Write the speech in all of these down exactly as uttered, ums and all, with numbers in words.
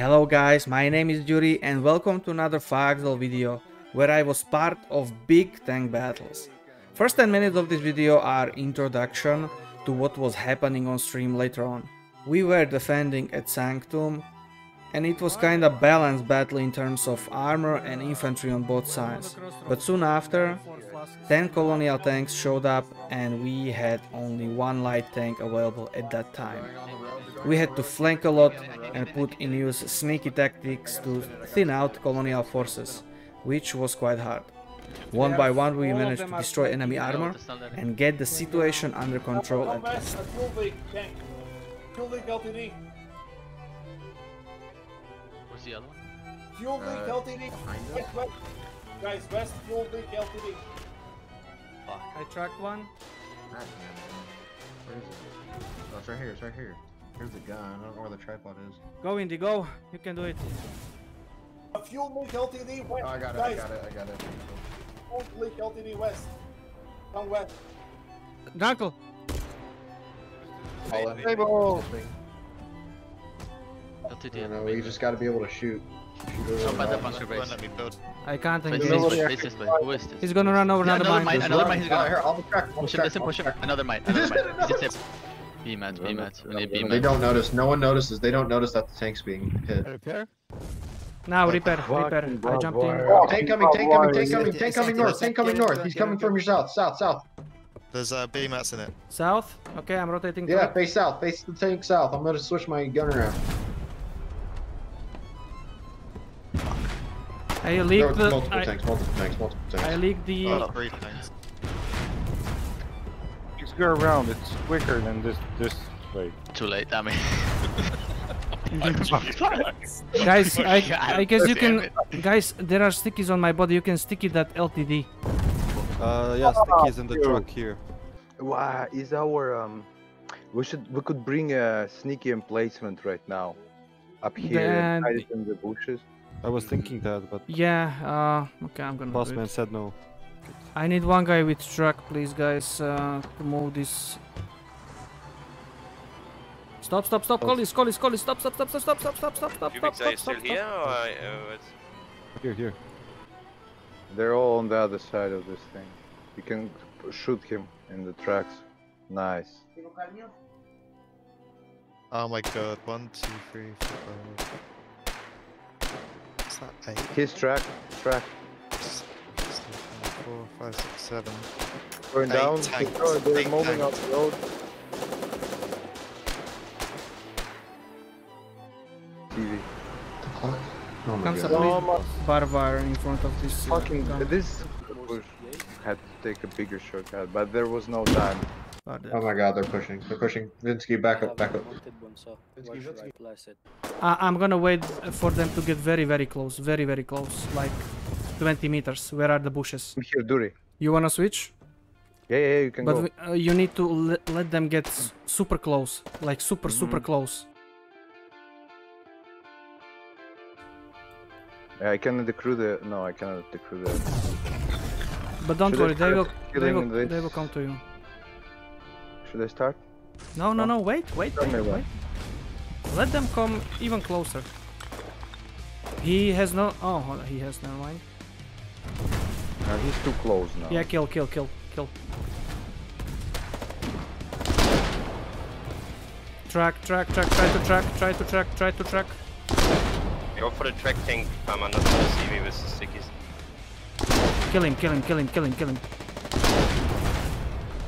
Hello guys, my name is Yuri and welcome to another Fagzel video where I was part of big tank battles. First ten minutes of this video are introduction to what was happening on stream later on. We were defending at Sanctum and it was kinda balanced battle in terms of armor and infantry on both sides. But soon after, ten colonial tanks showed up and we had only one light tank available at that time. We had to flank a lot and put in use sneaky tactics to thin out colonial forces, which was quite hard. One by one we managed to destroy enemy armor and get the situation under control at least. Where's the other one? Fuel leak L T D! Guys, west fuel leak L T D! Fuck. I tracked one. Where is it? Oh, it's right here, it's right here. Here's the gun. I don't know where the tripod is. Go, Indy, go. You can do it. Fuel leak L T D west. Oh, I got it. Guys. I got it. I got it. Fuel leak L T D west. Down west. Knuckle. All enable. L T D. No, you just got to be able to shoot. shoot Don't by the bunker base. I can't think of it. He's gonna run over yeah, another, another mine. mine. Another mine. He's gonna here. I'll track. Push him. Listen. Push him. Another mine. Another mine. He's a tip. B MAT, B MAT, we need B MAT. They don't notice, no one notices, they don't notice that the tank's being hit. Repair? No, repair, repair, I jumped in. Oh, tank coming, tank coming, tank coming, tank coming north, tank coming north, he's coming from your south, south, south. There's uh, B MATs in it. South? Okay, I'm rotating. Yeah, face south, face the tank south, I'm gonna switch my gun around. I leaked the... Multiple tanks, multiple tanks, multiple tanks. I leaked the... Oh, three tanks. Go around, it's quicker than this this way. Too late, I mean. Guys, I I guess you can. Guys, there are stickies on my body. You can sticky that L T D. Uh, yeah, stickies in the truck here. Wow, is our um, we should we could bring a sneaky emplacement right now, up here and hide it in the bushes. I was thinking that, but yeah. Uh, okay, I'm gonna. Bossman said no. I need one guy with truck, please, guys, uh, to move this. Stop, stop, stop, Collis, Collis, Collis, stop, stop, stop, stop, stop, stop, stop, stop, stop, stop, stop, stop, here, or I, uh, it's... Here, here. They're all on the other side of this thing. You can shoot him in the tracks. Nice. Oh my god, one, two, three, four, five. Is that eight? His track, track. Four, five, six, seven. Going down. They're moving up the road. T V. Oh my god. Almost Barbar in front of this. Fucking uh, this push had to take a bigger shortcut, but there was no time. Oh my god, they're pushing. They're pushing. Vinsky, back up, back up. Uh, I'm gonna wait for them to get very, very close. Very, very close. Like. twenty meters. Where are the bushes? I'm here, Duri. You wanna switch? Yeah, yeah, yeah, you can but go. But uh, you need to le let them get super close. Like super, mm-hmm. super close. Yeah, I cannot decrew the... No, I cannot decrew the... But don't Should worry, they will, they, will, they will come to you. Should I start? No, no, no, wait, wait, wait, wait. wait. Let them come even closer. He has no... Oh, he has, never mind. Uh, he's too close now. Yeah, kill, kill, kill, kill. Track, track, track, try to track, try to track, try to track. Go for the track tank. I'm under the C V with the stickies. Kill him, kill him, kill him, kill him, kill him.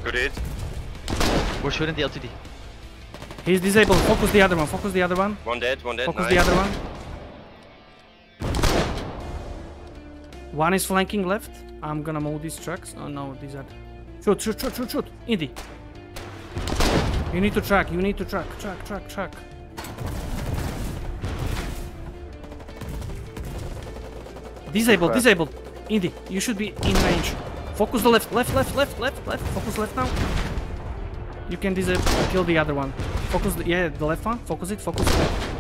Good hit. We're shooting the L T D. He's disabled. Focus the other one, focus the other one. One dead, one dead. Focus nice. the other one. One is flanking left. I'm gonna move these trucks. Oh no, these are... Shoot, shoot, shoot, shoot, shoot! Indy! You need to track, you need to track, track, track, track. Disabled, disabled! Indy, you should be in range. Focus the left, left, left, left, left, left. Focus left now. You can disable, kill the other one. Focus, the, yeah, the left one. Focus it, focus.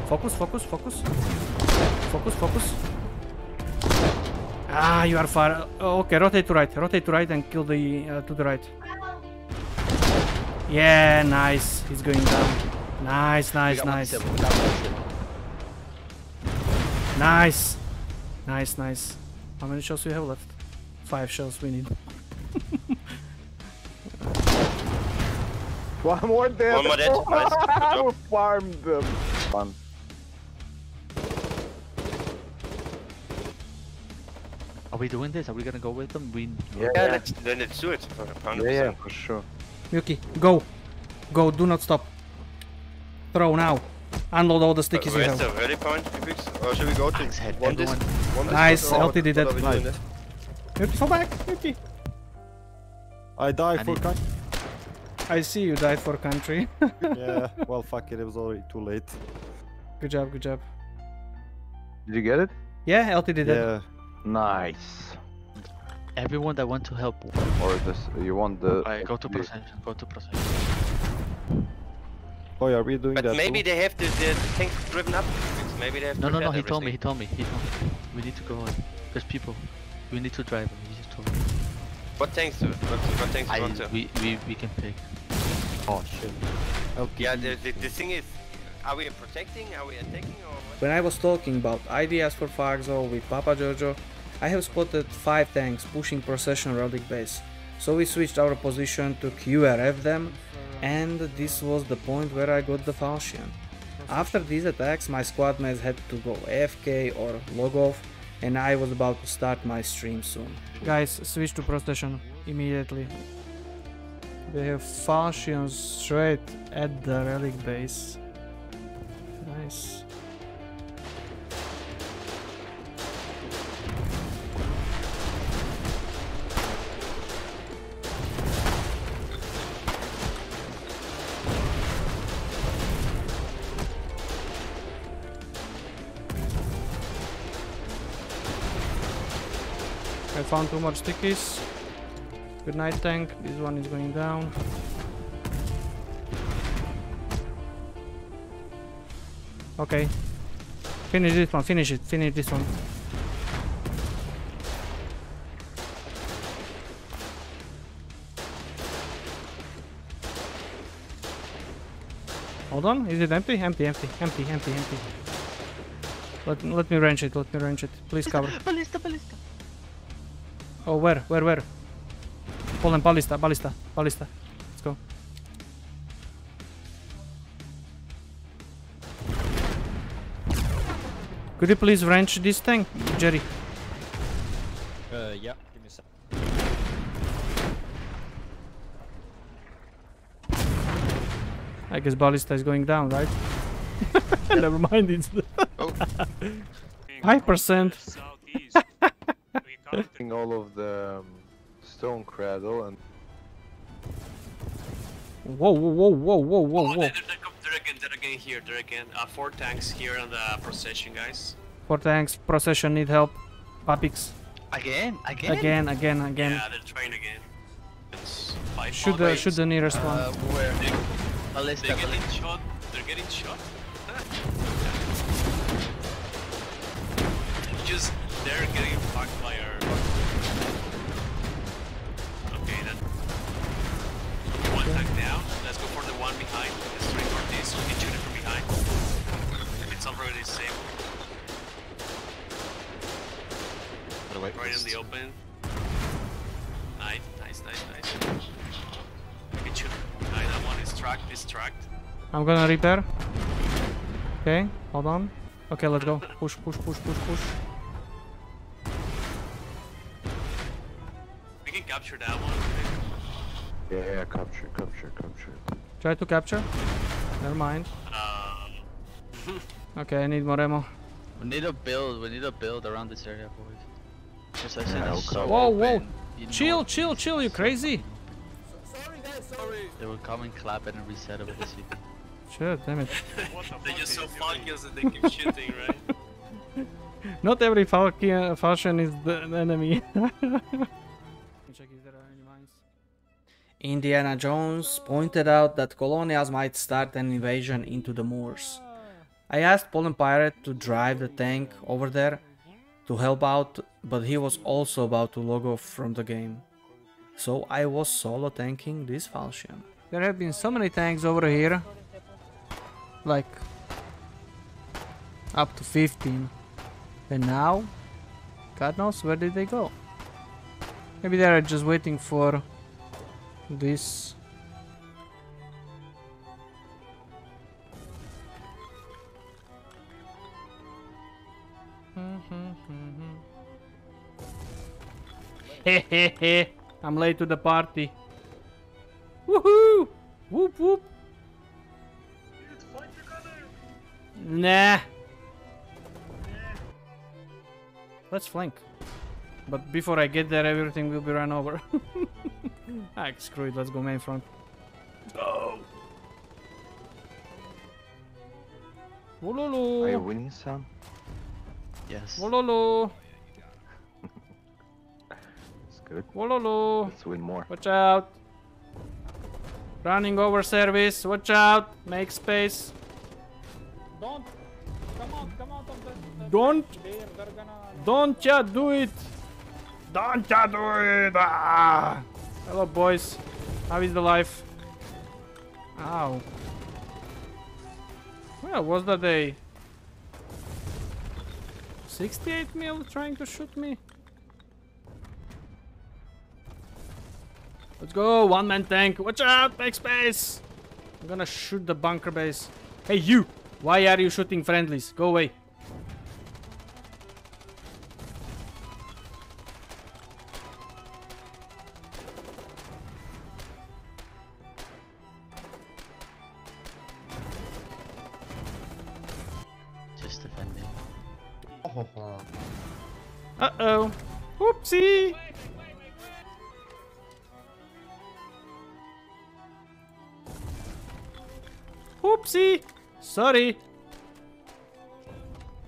Focus, focus, focus. Focus, focus. Ah, you are far. Oh, okay, rotate to right, rotate to right and kill the uh, to the right. Yeah, nice. He's going down. Nice, nice, nice. Nice! Nice, nice. How many shells do you have left? Five shells we need. One more dead! One more dead! Nice. I farmed them! Fun. Are we doing this? Are we gonna go with them? We... Yeah, yeah, let's, then let's do it. one hundred percent. Yeah, yeah, for sure. Yuki, go! Go, do not stop. Throw now. Unload all the stickies uh, you have. Where's the ready point, P P X? Or should we go to one disc? One disc nice, L T D dead. Nice. Yuki, fall back! Yuki! I died for country. I see you died for country. Yeah, well fuck it, it was already too late. Good job, good job. Did you get it? Yeah, L T D dead. Yeah. Nice. Everyone that want to help. Or this, you want the... I go to Procession, go to Procession. Oh yeah, we're doing but that But maybe too? They have the, the, the tank driven up. Maybe they have No, no, no, he everything. told me, he told me, he told me. We need to go on. There's people. We need to drive them, he just told me. What tanks do, what, what tanks I, do you want to? We, we, we can pick. Oh shit. Okay. Yeah, the, the, the thing is... Are we protecting? Are we attacking? Or what? When I was talking about ideas for Fagzel with Papa Jojo, I have spotted five tanks pushing Procession Relic Base. So we switched our position to Q R F them, and this was the point where I got the Falchion. After these attacks, my squad mates had to go A F K or log off, and I was about to start my stream soon. Guys, switch to Procession immediately. They have Falchion straight at the Relic Base. Nice. I found too much stickies. Good night, tank. This one is going down. Okay, finish this one, finish it, finish this one. Hold on, is it empty? Empty, empty, empty, empty, empty. Let, let me wrench it, let me wrench it. Please cover. Ballista, ballista. Oh, where, where, where? Pull them, ballista, ballista, ballista. Let's go. Could you please wrench this thing, Jerry? Uh, yeah, give me a sec. I guess Ballista is going down, right? Never mind, it's... five percent! All of the um, stone cradle and... Whoa, whoa, whoa, whoa, whoa, whoa! Oh, they're again here, they're again. Uh, four tanks here on the Procession, guys. Four tanks, Procession need help. Papix. Again? Again? Again, again, again. Yeah, they're trying again. Shoot the, shoot the nearest uh, one. Where? They, they're getting shot. They're getting shot. Just, they're getting fucked by our... Okay, then. One tank down. Let's go for the one behind. Let's try for this. We can shoot it from behind. It's not really safe. Right in the open. Nice, nice, nice, nice. We can shoot it from behind. That one is tracked, is tracked. I'm gonna repair. Okay, hold on. Okay, let's go. Push, push, push, push, push. We can capture that one. Yeah, yeah, capture, capture, capture. Try to capture? Never mind. Um. Okay, I need more ammo. We need a build, we need a build around this area, boys. Just like yeah, so whoa, whoa! Chill, chill, chill, you crazy! Sorry, guys, sorry! They will come and clap and reset over the C P. Sure, damn it. They're just so focused that they keep shooting, right? Not every Falchion is the enemy. Indiana Jones pointed out that colonials might start an invasion into the Moors. I asked Poland Pirate to drive the tank over there to help out, but he was also about to log off from the game. So I was solo tanking this Falchion. There have been so many tanks over here, like up to fifteen. But now, God knows where did they go. Maybe they are just waiting for this. Hehehe, I'm late to the party. Woohoo! Whoop whoop! Nah. Let's flank. But before I get there, everything will be run over. Ah, screw it, let's go main front. Go! Wololo! Are you winning some? Yes. Wololo! Good. Wololo. Let's win more. Watch out. Running over service. Watch out. Make space. Don't. Come out. Come out of the. the Don't. They're gonna... Don't ya do it. Don't ya do it. Ah. Hello, boys. How is the life? Ow. Well, was that a sixty-eight mil trying to shoot me? Let's go, one man tank. Watch out, make space. I'm gonna shoot the bunker base. Hey, you! Why are you shooting friendlies? Go away. Just defending. Uh oh. Oopsie. Oopsie! Sorry.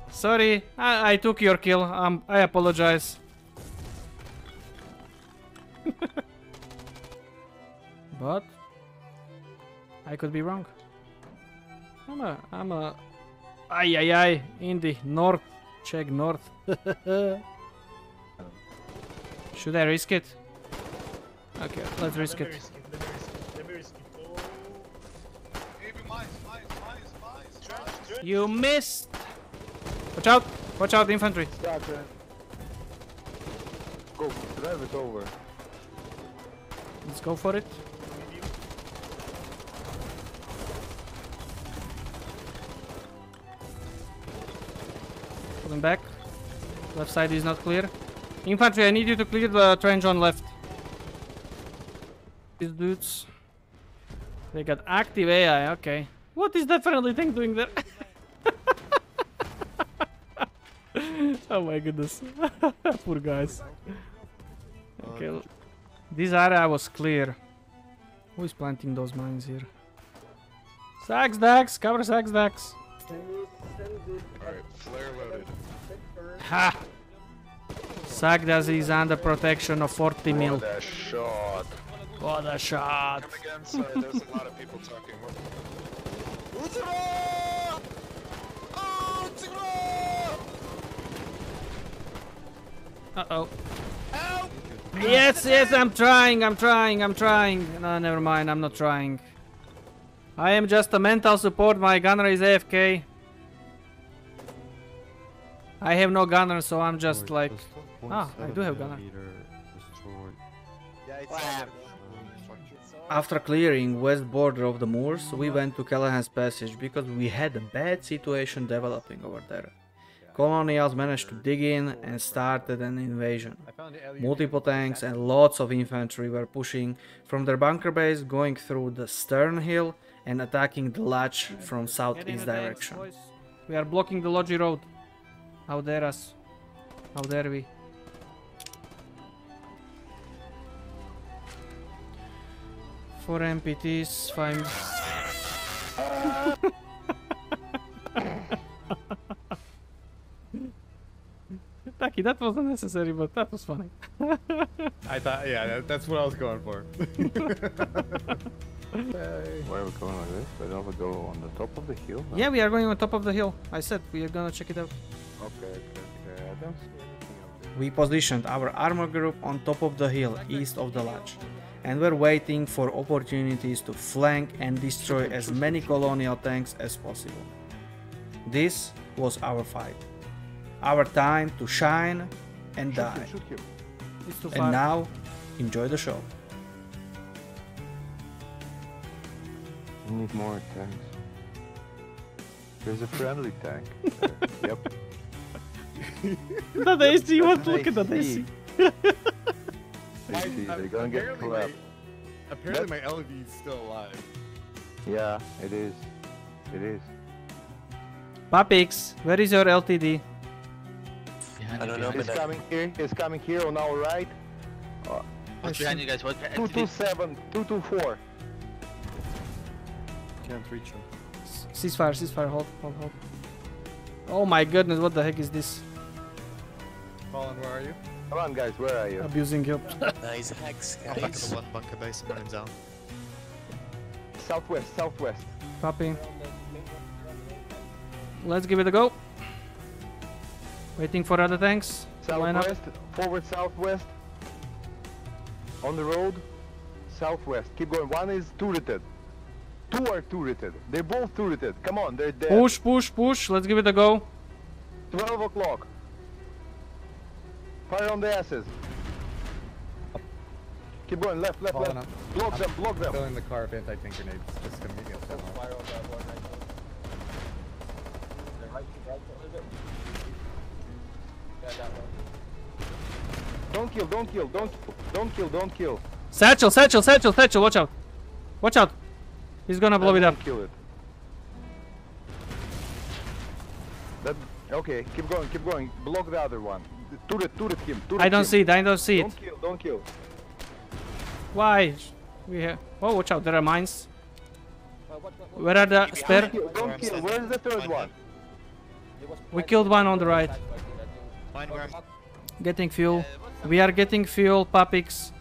Sorry, I, I took your kill. Um, I apologize. But I could be wrong. I'm a, I'm a, ay ay ay, in the north. Check north. Should I risk it? Okay, let's risk it. You missed! Watch out! Watch out, infantry! Gotcha. Go, drive it over. Let's go for it. Pulling back. Left side is not clear. Infantry, I need you to clear the trench on left. These dudes. They got active A I, okay. What is that friendly thing doing there? Oh my goodness. Poor guys. Okay. This area was clear. Who is planting those mines here? Sax Dax! Cover Sax Dax! Alright, flare loaded. Ha! Sagdas is under protection of forty mil. What a shot! What a shot! Come again, sorry, there's a lot of people talking. Uh-oh. Yes, yes, I'm trying, I'm trying, I'm trying. No, never mind, I'm not trying. I am just a mental support, my gunner is A F K. I have no gunner, so I'm just like... Ah, I do have gunner. After clearing west border of the Moors, we went to Callahan's Passage because we had a bad situation developing over there. Colonials managed to dig in and started an invasion. Multiple tanks and lots of infantry were pushing from their bunker base, going through the stern hill and attacking the lodge from southeast direction. We are blocking the lodge road. How dare us? How dare we? Four M P Ts, five... Taki, that was unnecessary, but that was funny. I thought, yeah, that, that's what I was going for. Why are we going like this? Why don't we go on the top of the hill? No? Yeah, we are going on top of the hill. I said we are gonna check it out. Okay, okay, I don't see anything up there. We positioned our armor group on top of the hill, east of the lodge, and we're waiting for opportunities to flank and destroy as many colonial tanks as possible. This was our fight. our time to shine and die. And now, enjoy the show. I need more tanks. There's a friendly tank. Uh, yep. That A C, what? Look at that A C. A C, they're gonna get clapped. Apparently my L E D is still alive. Yeah, it is. It is. Papix, where is your L T D? I don't know, it's coming here. It's coming here on our right. Uh, What's behind you guys? What? two two seven, two two four. Can't reach him. Ceasefire, ceasefire, hold, hold, hold. Oh my goodness, what the heck is this? Colin, where are you? Come on, guys, where are you? Abusing you. Nice hacks, guys. Back to the one bunker base, I'm running down. Southwest, southwest. Copy. Let's give it a go. Waiting for other tanks. Southwest, forward southwest. On the road, southwest. Keep going. One is turreted. Two are turreted. They're both turreted. Come on, they're dead. Push, push, push. Let's give it a go. twelve o'clock. Fire on the asses. Keep going, left, left, left. Up. Block I'm them, block them. Filling the car with anti-tank grenades. Just gonna make it. Fire on that one right now. They're right to right, is it? Yeah, that one. Don't kill, don't kill, don't don't kill, don't kill. Satchel, satchel, satchel, satchel, watch out. Watch out. He's gonna blow it up. Kill it. That, okay, keep going, keep going. Block the other one. Turret, turret him. Turret I don't him. see it. I don't see don't it. Don't kill. Don't kill. Why? We have. Oh, watch out! There are mines. Uh, what, what, what, Where are the spare? Don't kill. Don't kill. Where is the third mine one? We killed one on the right. Mine where? Getting fuel. Uh, we are getting fuel, Papix.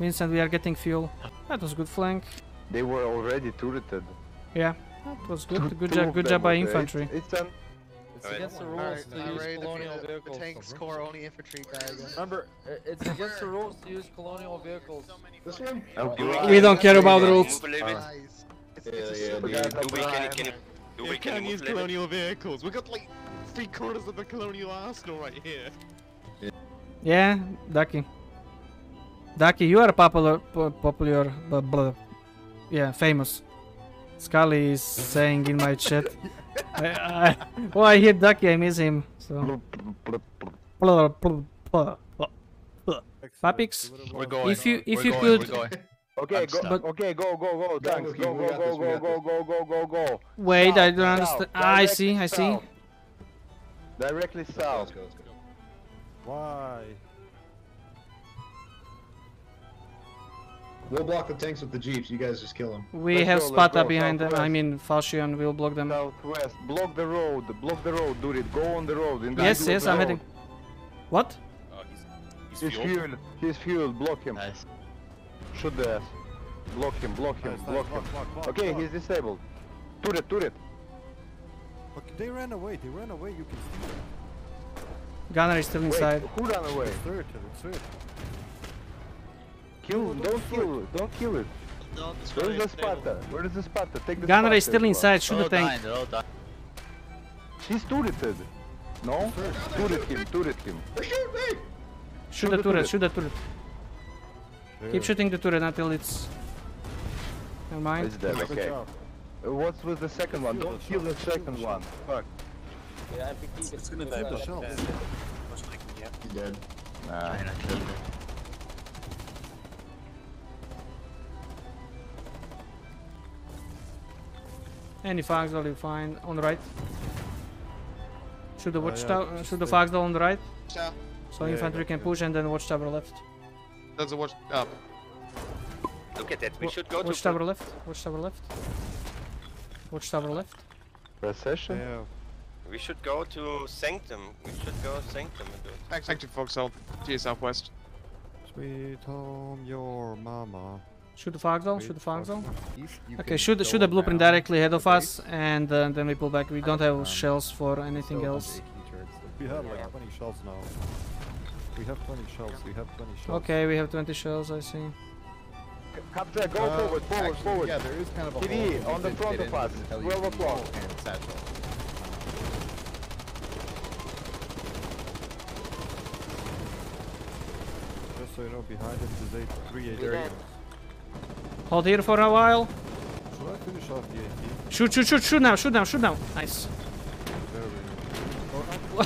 Vincent, we are getting fuel. That was good flank. They were already turreted. Yeah, that was good. Good job. Good job by infantry. It's, it's an It's right. against the rules right, to use right, colonial the, vehicles. The tanks core only infantry guys. Remember, it's against the rules to use colonial vehicles. This one? We don't care about the rules. Uh, it's, it's yeah, yeah, yeah. Do we can, can, do we can, can use colonial it? vehicles. We got like three quarters of the colonial arsenal right here. Yeah, yeah Ducky. Ducky, you are popular, popular, blah, blah. Yeah, famous. Scully is saying in my chat. I, I, well, I hear Ducky, I miss him. So. Papix, if you if you could. Okay, go, okay, go, go, go, go, go, go, go, go, go, go, go. Wait, I don't understand. I see, I see. Directly south. Why? We'll block the tanks with the jeeps. You guys just kill them. We let's have go, Sparta behind them. I mean, Falchion. We'll block them. Southwest. Block the road. Block the road. Do it. Go on the road. In the yes, yes. I'm heading. What? Uh, he's, he's, he's fueled. fueled. He's fueled. Block him. Nice. Shoot the ass. Block him. Block him. Nice, block nice. him. Block, block, okay, block. He's disabled. Turret. Turret. Okay, they ran away. They ran away. You can steal them. Gunner is still inside. Wait, who ran away? Kill, don't kill it, don't kill it. No, Where is the Sparta? Where is the Sparta? Take the Gunner Sparta is still inside, shoot the tank. He's turreted. No? Turret him, turret him. Shoot me! Shoot the turret, shoot the turret. Yeah. Keep shooting the turret until it's... Never mind. It's dead, okay. What's with the second one? Don't kill the second one. Fuck. Yeah, M P T, it's gonna die. He's dead. Nah, he's dead. Any Fagzel you find on the right. Shoot the watchtower, oh, yeah, shoot the Fagzel on the right. Yeah. So yeah, infantry yeah, can yeah. push and then watchtower left. That's a watch up. Look at that, we w should go watch to watchtower left, watchtower left. Watchtower left. Procession? Yeah. We should go to Sanctum. We should go Sanctum and do it. Sanctum Foxhole, to your southwest. Sweet home, your mama. Shoot the fog zone, shoot the fog zone. Okay, shoot, shoot the blueprint directly ahead of us and uh, then we pull back. We don't have shells for anything else. We have like twenty shells now. We have twenty shells, we have twenty shells. Okay, we have twenty shells, I see. Capture, go uh, forward, forward, actually, forward. Yeah, there is kind of a T V on the front of us, twelve o'clock. behind us is eight three eight. Hold here for a while. Should I finish off the A T? Shoot, shoot, shoot, shoot now, shoot now, shoot now. Nice. There we go.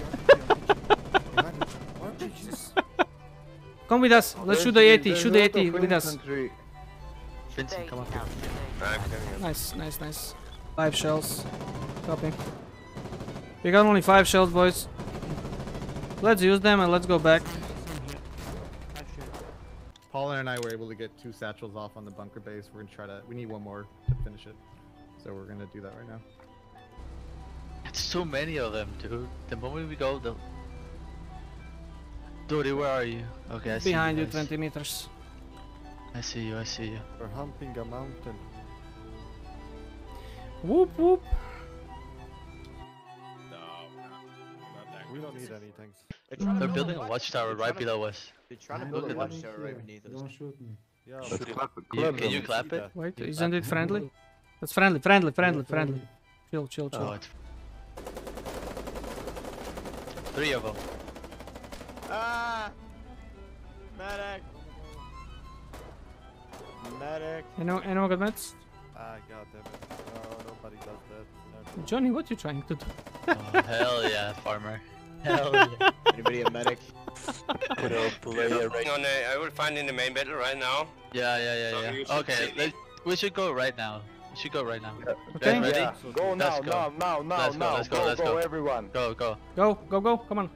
Come with us. Let's shoot the A T. Shoot the A T with us. Vincent, come up here. Nice, nice, nice. Five shells. Copy. We got only five shells, boys. Let's use them and let's go back. Paula and I were able to get two satchels off on the bunker base. We're gonna try to. We need one more to finish it, so we're gonna do that right now. That's so many of them, dude. The moment we go, the. Dude, where are you? Okay, I see. Behind you, twenty meters. I see you. I see you. We're humping a mountain. Whoop whoop. We don't need anything. They're, They're building a watchtower right below us. They're trying to build a watchtower right beneath us. Don't shoot me. Yeah, shoot it. You, can you clap it? Wait, isn't it friendly? It's friendly, friendly, friendly, friendly. Chill, chill, chill. Oh, it's... Three of them. Ah! Medic! Medic! Anyone, anyone got meds? Ah, goddammit. No, nobody does that. No. Johnny, what are you trying to do? Oh, hell yeah, farmer. Hell yeah. Anybody a medic? Put a player right on the, I will find in the main battle right now. Yeah, yeah, yeah, so yeah. Okay, let's, we should go right now. We should go right now. Yeah. Okay. Ready? Yeah. Go now, go. now, now, now, let's now. Go, let's go, go, let's go, go, everyone. Go, go. Go, go, go, come on.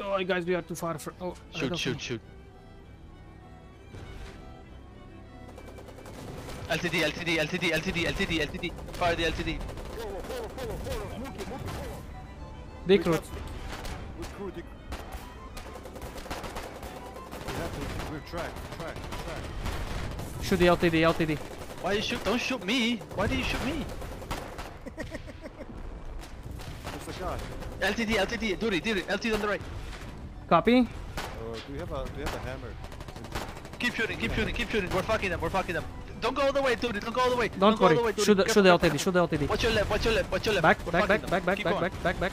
Oh, guys, we are too far for... Oh, shoot, shoot, know. shoot. L T D, L T D, L T D, L T D, L T D, L T D. Fire the L T D. Big route. We're tracked, track, track. Shoot the L T D, L T D. Why you shoot? Don't shoot me! Why do you shoot me? There's a guy. L T D, L T D, Yuri, Yuri, L T D on the right. Copy. Uh, do we have a, do we have a hammer? Keep shooting, keep shooting, keep shooting. We're fucking them, we're fucking them. Don't go all the way, dude. Don't go all the way. Don't, Don't worry. Go all the way, shoot, the, shoot the L T D. Shoot the L T D. Watch your left. Watch your left. Watch your left. Back, back, back, back, back, back, back, back, back.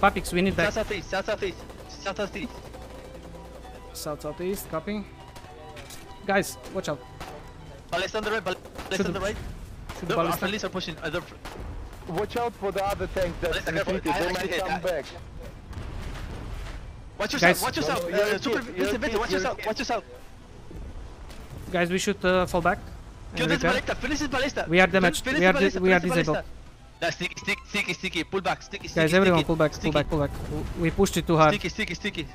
Papix, we need back. South southeast. South southeast. South southeast. South southeast. Copy. Guys, watch out. Ballista on the right. Ballista on the right. Shoot the Ballista. Our police are pushing. Uh, watch out for the other tanks. That's retreated. They might come back. Watch yourself. Watch yourself. Super invincible. Watch yourself. Watch yourself. Guys, we should uh, fall back. Kill this Ballista, finish this Ballista! We are damaged, we are, Ballista, we are disabled. No, sticky, sticky, sticky, sticky, pull back, sticky, sticky. Guys, everyone pull back, pull back, pull back. We pushed it too hard. Sticky, sticky, sticky.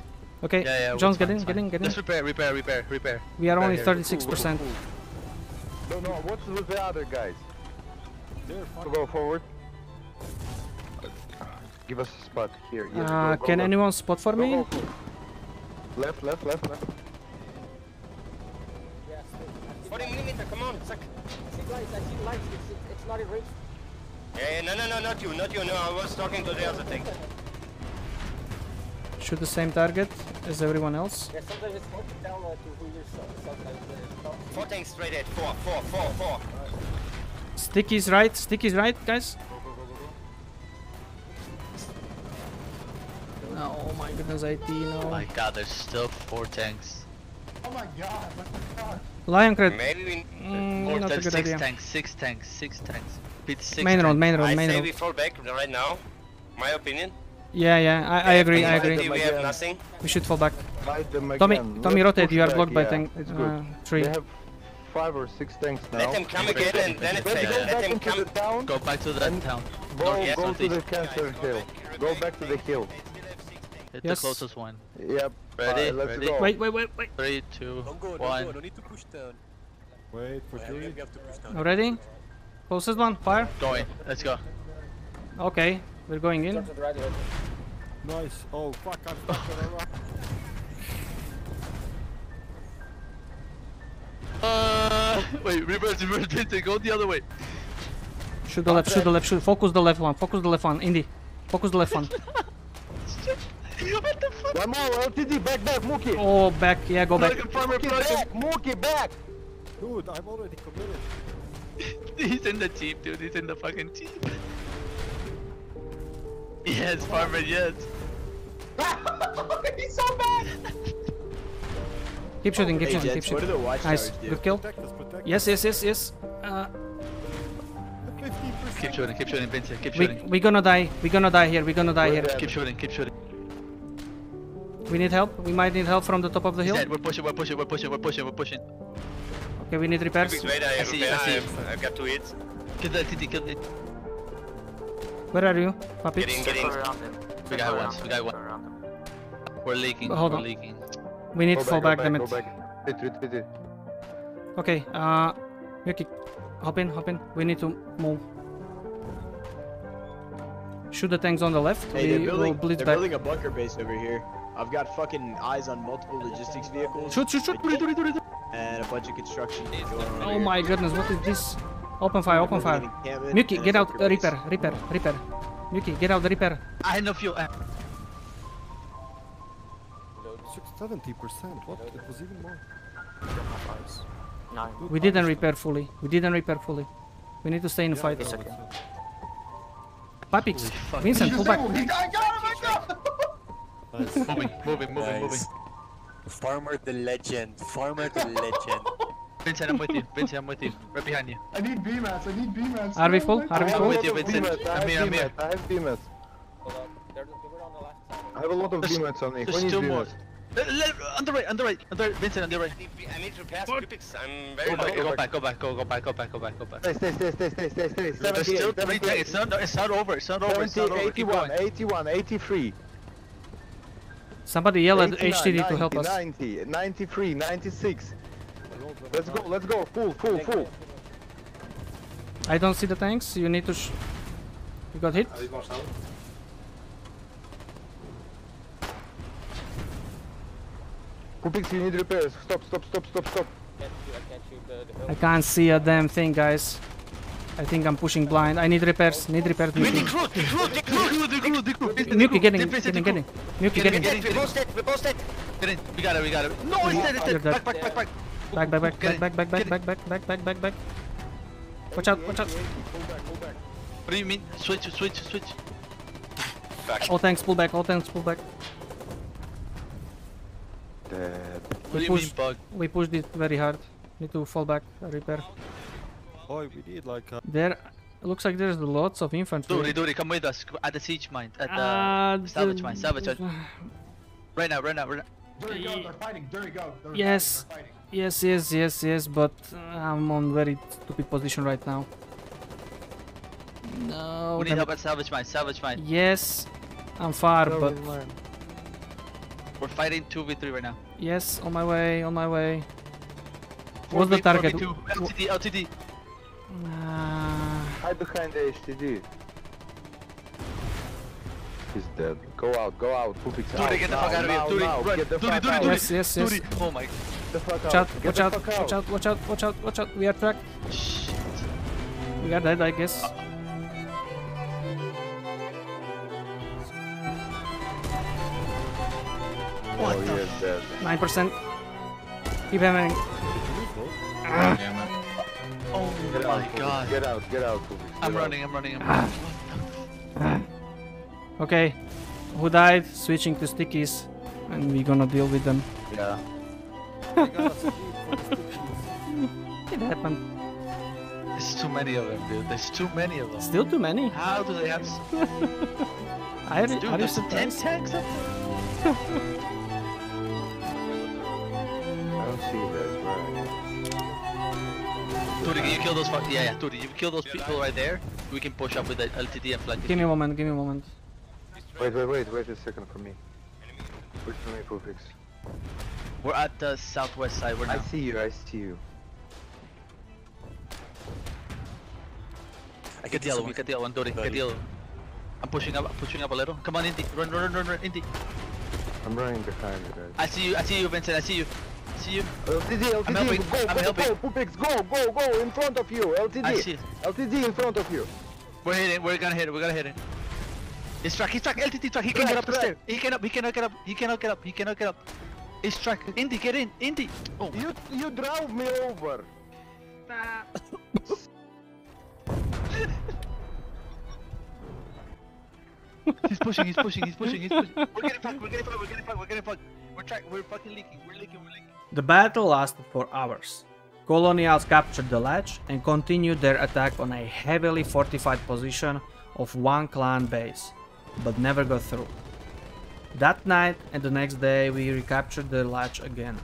Okay, yeah, yeah, John's get in, get in, get in. Just repair, repair, repair, repair. We are only thirty-six percent. No, no, what's with the other guys? Go forward. Give us a spot here. Yes, uh, go, go, can go. anyone spot for go, me? Go, go. Left, left, left, left. forty millimeter, come on, suck. I see lights, I see lights, it's, it's, it's not in range. Yeah, yeah, no, no, no, not you, not you, no, I was talking to the other thing. Shoot the same target as everyone else. Yeah, sometimes it's hard to tell uh, to who you're sometimes uh, Four tanks straight at, four, four, four, four. Sticky's right, Sticky's right, guys. Go, go, go, go, go. No, oh my goodness, I T, no. Oh my god, there's still four tanks. Oh my god, what the fuck? Lion crit. Maybe we mm, not a good six idea. tanks, six tanks, six tanks. Beat six main round, main round, main round. I say round. we fall back right now. My opinion. Yeah, yeah, I, I agree, I agree. We have nothing. We should fall back. Tommy, Tommy, rotate. You are blocked yeah. by tank. It's good. Uh, three. They have five or six tanks now. Let them come again and then it's fair. Let them come. Down. Go back to the and town. Go, yes, go to the cancer hill. Go back to the hill. Hit yes. the closest one. Yep. Ready? Uh, let's Ready? Go. Wait, wait, wait, wait. Three, two, don't go, one. Don't go. Don't need to push down. Wait for two. We have to push down. Ready? Closest one. Fire. Going. Let's go. Okay, we're going in. Nice. Oh fuck! I'm fucking Uh. Wait. Reverse. Reverse. Go the other way. Shoot the left. Shoot the left. Shoot. Focus the left one. Focus the left one. Indy. Focus the left one. What the fuck? One more, L T D, back, back, Mookie! Oh, back, yeah, go back. Farmer, Mookie, back, Mookie, back! Dude, I'm already committed. He's in the team, dude, he's in the fucking team. Yes, Farmer, yes. He's so bad! Keep shooting, keep hey, shooting, Jets, keep shooting. Nice, do? Good kill. Protect us, protect yes, yes, yes, yes. Uh, keep shooting, keep shooting, Vince, keep shooting. We, we're gonna die, we're gonna die here, we're gonna die we're here. Dead. Keep shooting, keep shooting. We need help, we might need help from the top of the He's hill. Dead. We're pushing, we're pushing, we're pushing, we're pushing, we're pushing. Okay, we need repairs. Wait, I, I see, repair. I see. I've, I've got two hits. Kill the L T D, kill it. Where are you, Papi? Getting, getting. We got one, we got one. We're leaking, hold we're on. leaking. We need to fall back, dammit. Okay, uh, Yuki, hop in, hop in. We need to move. Shoot the tanks on the left. Hey, we they're building, will bleed they're back. building a bunker base over here. I've got fucking eyes on multiple logistics vehicles. Shoot, shoot, shoot. And a bunch of construction. Oh my here. goodness, what is this? Open fire, open fire. Yuki, get out. Uh, repair, repair, repair. Yuki, get out the repair. I have no fuel. seventy percent, what? It was even more. We didn't repair fully. We didn't repair fully. We need to stay in the fight. Papix, Vincent, pull back. Moving, moving, moving, moving. Farmer the legend. Farmer the legend. Vincent, I'm with you. Vincent, I'm with you. Right behind you. I need B mats. I need B mats. Are we full? Are we full? I'm with you, Vincent. I'm here, I'm here. I have B mats. I have a lot of B mats on me. There's two more. On the right, on the right, on the right, Vincent, on the right. I need to pass Cupix, I'm very low. Go back, go back, go back, go back, go back, go back. Stay, stay, stay, stay, stay, stay. There's still three tanks, it's not over, it's not over, it's not over. eighty-one, eighty-one, eighty-three. Somebody yell at H T D to help us. ninety, ninety-three, ninety-six. Let's go, let's go, full, full, full. I don't see the tanks, you need to sh... You got hit? Cupix, you need repairs. Stop, stop, stop, stop, stop. I can't see a damn thing, guys. I think I'm pushing blind. I need repairs. Need repairs. Nuki, getting, getting, getting. Nuki, getting. We both dead, we both dead. We got it, we got it. No, it's dead, it's dead. Back, back, back, back. Back, back, back, back, back, back, back, back, back, back, back, back, back. Watch out, watch out. What do you mean? Switch, switch, switch. All tanks pull back, all tanks pull back. What do you mean bug? We pushed it very hard. Need to fall back, repair. Boy, we need like a... There, looks like there's lots of infantry. Duri, Duri, come with us at the siege mine, at the uh, salvage mine, salvage mine. Right now, right now, right now. Duri, go, they're fighting, Duri, go. They're yes, fighting. yes, yes, yes, yes, but I'm on very stupid position right now. No. We need help at salvage mine, salvage mine. Yes, I'm far, Duri, but... Learn. We're fighting two v three right now. Yes, on my way, on my way. What's the target? L T D, L T D. Uh... Hide behind the H T D. He's dead. Go out, go out. Cupix, get the fuck out of here. Run. Duri, Duri, Duri. Yes, yes, yes. Oh my. Watch out, watch out, watch out, watch out, watch out, watch out. We are tracked. Shit. We are dead, I guess. Uh What oh, yes, dead. nine percent. Keep having. Ah. Oh get my out, god. Get out, get out. Get I'm, out. Running, I'm running, I'm running. Ah. Okay. Who died? Switching to stickies. And we're gonna deal with them. Yeah. It happened. There's too many of them, dude. There's too many of them. Still too many? How do they have. I dude, are there's ten tanks up there? Turi, you kill those fuck yeah yeah Turi, you kill those people right there, we can push up with the L T D and flank. Give me a moment, give me a moment. Wait, wait, wait, wait a second for me. Push for me, Pufix. We're at the southwest side, we're now. I see you, I see you. I get the yellow one, get the yellow one, Turi, get the yellow. I'm pushing up, I'm pushing up a little. Come on, Indy, run, run, run, run, Indy. I'm running behind you guys. I see you, I see you, Vincent, I see you. See you. L T D, L T D, I'm helping. go, I'm go, helping. go, Pupix, go, go, go, in front of you, L T D, I see. L T D in front of you. We're hitting, we're gonna hit it, we're gonna hit it. He's track, he's track, L T D track, he can get up the stairs. He cannot, he cannot get up, he cannot get up, he cannot get up. He's track, Indy, get in, Indy. Oh you, you drove me over. He's pushing, he's pushing, he's pushing, he's pushing. We're getting fucked, we're getting fucked, we're getting fucked, we're getting fucked. We're trying. We're fucking leaking. We're leaking. We're leaking. The battle lasted for hours. Colonials captured the ledge and continued their attack on a heavily fortified position of one clan base, but never got through. That night and the next day we recaptured the ledge again.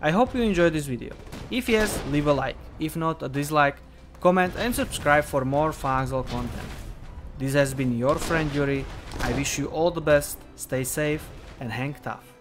I hope you enjoyed this video. If yes, leave a like, if not, a dislike, comment and subscribe for more Fagzel content. This has been your friend Yuri. I wish you all the best, stay safe and hang tough.